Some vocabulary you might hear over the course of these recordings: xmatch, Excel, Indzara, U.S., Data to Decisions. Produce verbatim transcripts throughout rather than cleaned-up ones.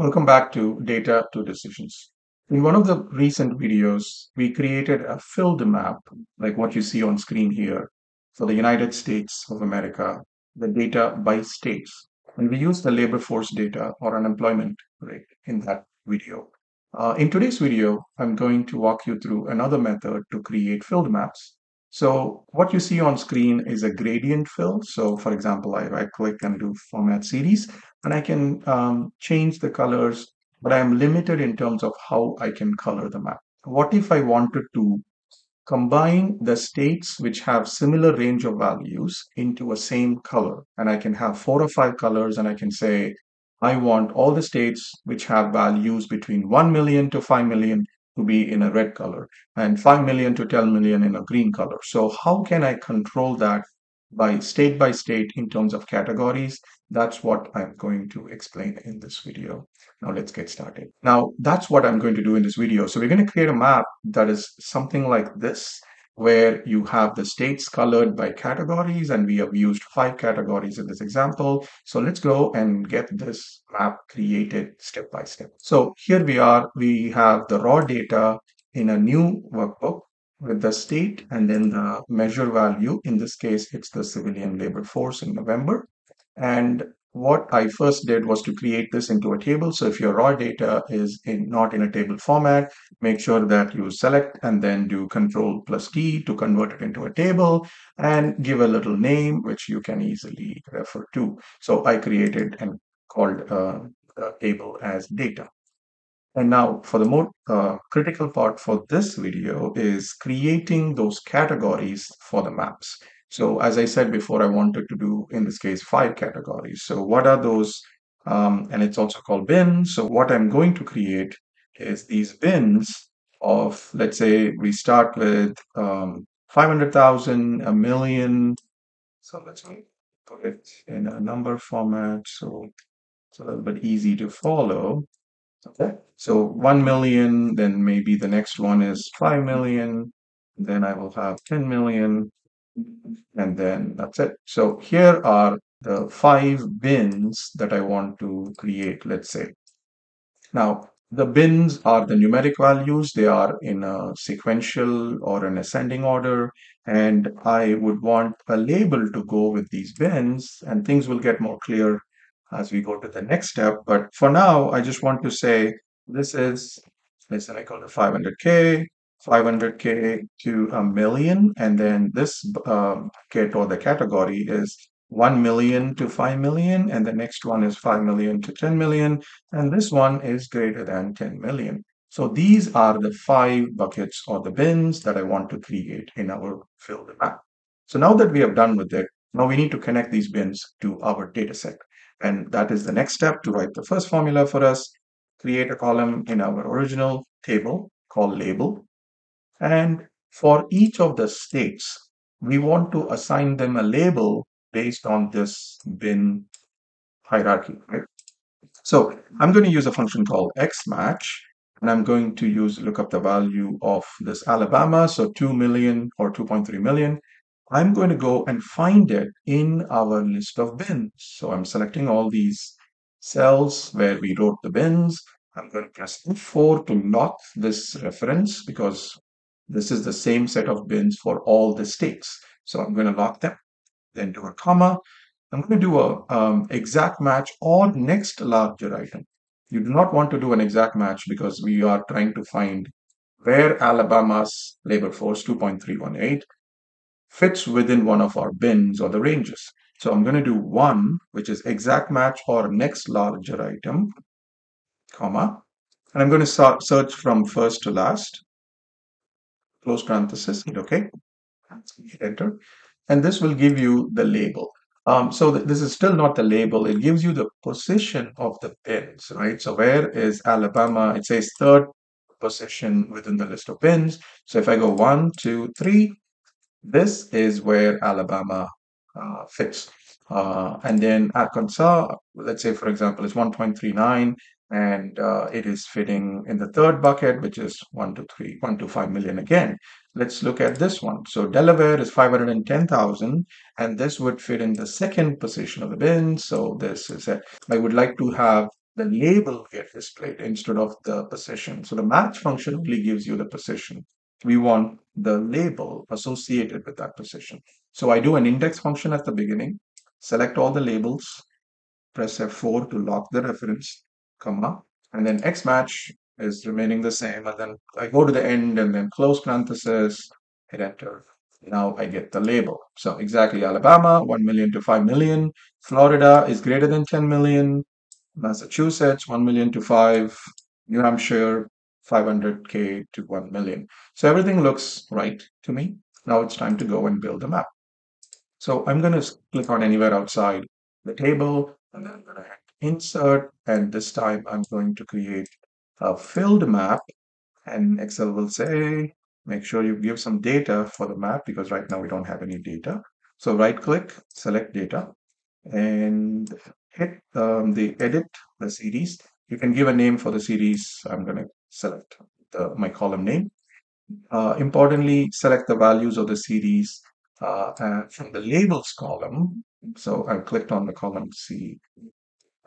Welcome back to Data to Decisions. In one of the recent videos, we created a filled map, like what you see on screen here, for the United States of America, the data by states. And we used the labor force data or unemployment rate in that video. Uh, in today's video, I'm going to walk you through another method to create filled maps. So what you see on screen is a gradient fill. So for example, I, I click and do format series, and I can um, change the colors, but I'm limited in terms of how I can color the map. What if I wanted to combine the states which have similar range of values into a same color? And I can have four or five colors, and I can say, I want all the states which have values between one million to five million to be in a red color, and five million to ten million in a green color. So how can I control that by state by state in terms of categories? That's what I'm going to explain in this video. Now let's get started. Now that's what I'm going to do in this video. So we're going to create a map that is something like this, where you have the states colored by categories, and we have used five categories in this example. So let's go and get this map created step by step. So here we are, we have the raw data in a new workbook with the state and then the measure value. In this case, it's the civilian labor force in November. And what I first did was to create this into a table. So if your raw data is in, not in a table format, make sure that you select and then do Control plus T to convert it into a table and give a little name, which you can easily refer to. So I created and called uh, the table as data. And now for the more uh, critical part for this video is creating those categories for the maps. So as I said before, I wanted to do, in this case, five categories. So what are those? Um, and it's also called bins. So what I'm going to create is these bins of, let's say we start with um, five hundred thousand, a million. So let's put it in a number format, so it's a little bit easy to follow. Okay, so one million, then maybe the next one is five million. Then I will have ten million. And then that's it. So here are the five bins that I want to create, let's say. Now, the bins are the numeric values. They are in a sequential or an ascending order. And I would want a label to go with these bins, and things will get more clear as we go to the next step. But for now, I just want to say, this is, listen, I call it five hundred K. five hundred K to a million, and then this uh, kit or the category is one million to five million, and the next one is five million to ten million, and this one is greater than ten million. So these are the five buckets or the bins that I want to create in our filled map. So now that we have done with it, now we need to connect these bins to our data set. And that is the next step, to write the first formula for us, create a column in our original table called label. And for each of the states, we want to assign them a label based on this bin hierarchy, right? So I'm going to use a function called xmatch, and I'm going to use look up the value of this Alabama, so two million or two point three million. I'm going to go and find it in our list of bins. So I'm selecting all these cells where we wrote the bins. I'm going to press F four to lock this reference, because this is the same set of bins for all the states. So I'm going to lock them, then do a comma. I'm going to do a um, exact match or next larger item. You do not want to do an exact match because we are trying to find where Alabama's labor force two point three one eight fits within one of our bins or the ranges. So I'm going to do one, which is exact match or next larger item, comma. And I'm going to search from first to last. Close parenthesis, hit OK, hit enter, and this will give you the label. Um, so th this is still not the label, it gives you the position of the bins, right? So where is Alabama? It says third position within the list of bins. So if I go one, two, three, this is where Alabama uh, fits. Uh, and then Arkansas, let's say for example, is one point three nine. And uh, it is fitting in the third bucket, which is one to three, one to five million again. Let's look at this one. So Delaware is five hundred ten thousand, and this would fit in the second position of the bin. So this is it. I would like to have the label gets displayed instead of the position. So the match function only gives you the position. We want the label associated with that position. So I do an index function at the beginning, select all the labels, press F four to lock the reference, comma, and then xmatch is remaining the same. And then I go to the end and then close parenthesis, hit enter. Now I get the label. So exactly Alabama, one million to five million. Florida is greater than ten million. Massachusetts, one million to five. New Hampshire, five hundred K to one million. So everything looks right to me. Now it's time to go and build the map. So I'm going to click on anywhere outside the table, and then I'm going to hit insert. And this time I'm going to create a filled map, and Excel will say, make sure you give some data for the map, because right now we don't have any data. So right click, select data, and hit um, the edit the series. You can give a name for the series. I'm going to select the, my column name. Uh, importantly, select the values of the series uh, from the labels column. So I clicked on the column C.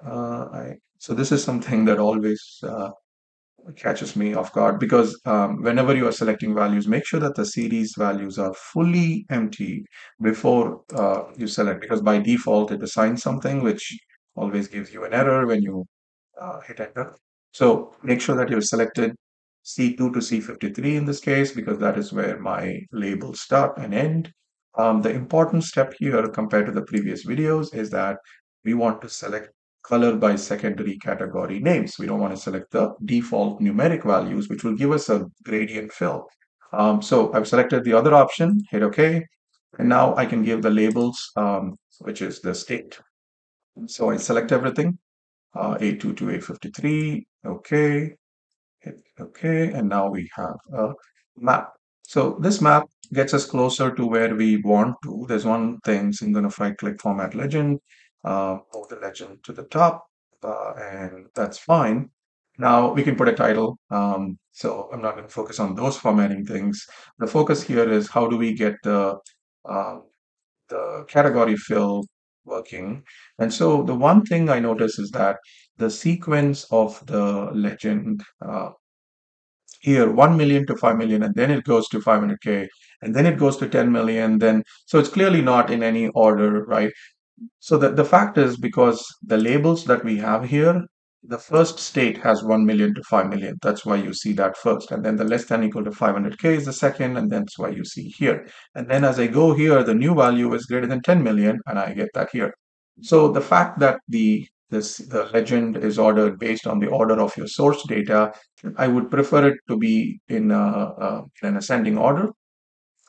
Uh, I, so this is something that always uh, catches me off guard, because um, whenever you are selecting values, make sure that the series values are fully empty before uh, you select, because by default it assigns something which always gives you an error when you uh, hit enter. So make sure that you've selected C two to C fifty-three in this case, because that is where my labels start and end. Um, the important step here compared to the previous videos is that we want to select color by secondary category names. We don't want to select the default numeric values, which will give us a gradient fill. Um, so I've selected the other option, hit OK. And now I can give the labels, um, which is the state. So I select everything, uh, A two to A fifty-three, OK, hit OK. And now we have a map. So this map gets us closer to where we want to. There's one thing, so I'm going to right click format legend. Uh, move the legend to the top, uh, and that's fine. Now we can put a title, um, so I'm not going to focus on those formatting things. The focus here is how do we get the, uh, the category fill working. And so the one thing I notice is that the sequence of the legend uh, here, one million to five million, and then it goes to five hundred K, and then it goes to ten million, then, so it's clearly not in any order, right? So the, the fact is, because the labels that we have here, the first state has one million to five million. That's why you see that first. And then the less than equal to five hundred K is the second. And that's why you see here. And then as I go here, the new value is greater than ten million. And I get that here. So the fact that the, this, the legend is ordered based on the order of your source data, I would prefer it to be in, a, a, in an ascending order.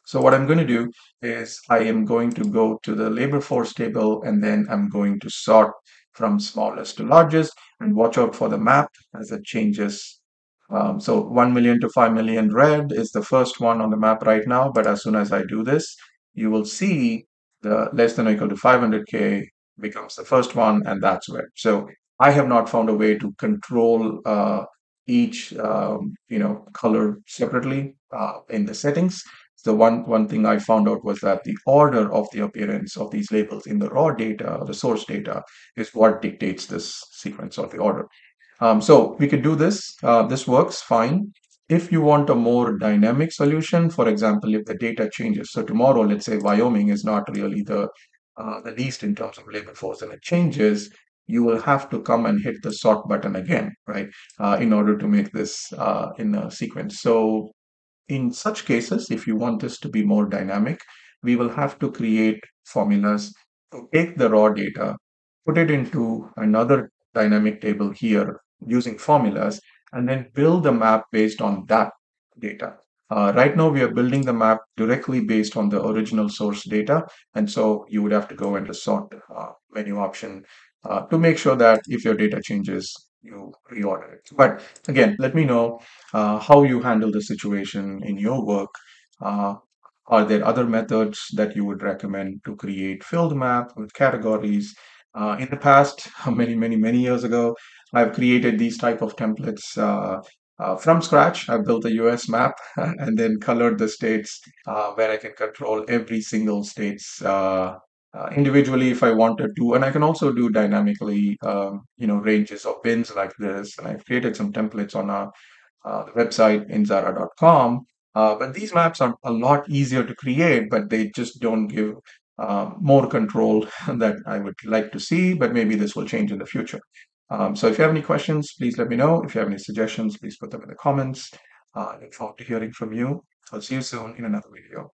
So what I'm going to do is I am going to go to the labor force table, and then I'm going to sort from smallest to largest, and watch out for the map as it changes. Um, so one million to five million red is the first one on the map right now. But as soon as I do this, you will see the less than or equal to five hundred K becomes the first one, and that's red. So I have not found a way to control uh, each um, you know, color separately uh, in the settings. The one, one thing I found out was that the order of the appearance of these labels in the raw data, the source data, is what dictates this sequence or the order. Um, so we could do this. Uh, this works fine. If you want a more dynamic solution, for example, if the data changes. So tomorrow, let's say Wyoming is not really the, uh, the least in terms of labor force, and it changes, you will have to come and hit the sort button again, right, uh, in order to make this uh, in a sequence. So in such cases, if you want this to be more dynamic, we will have to create formulas to take the raw data, put it into another dynamic table here using formulas, and then build the map based on that data. Uh, right now, we are building the map directly based on the original source data. And so you would have to go into the sort uh, menu option uh, to make sure that if your data changes, you reorder it. But again, let me know uh, how you handle the situation in your work. Uh, are there other methods that you would recommend to create filled map with categories? Uh, in the past, many, many, many years ago, I've created these type of templates uh, uh, from scratch. I've built a U S map and then colored the states uh, where I can control every single state's uh, uh, individually if I wanted to. And I can also do dynamically, um, you know, ranges or bins like this. And I've created some templates on our uh, website, indzara dot com. Uh, but these maps are a lot easier to create, but they just don't give um, more control that I would like to see, but maybe this will change in the future. Um, so if you have any questions, please let me know. If you have any suggestions, please put them in the comments. Uh, I look forward to hearing from you. I'll see you soon in another video.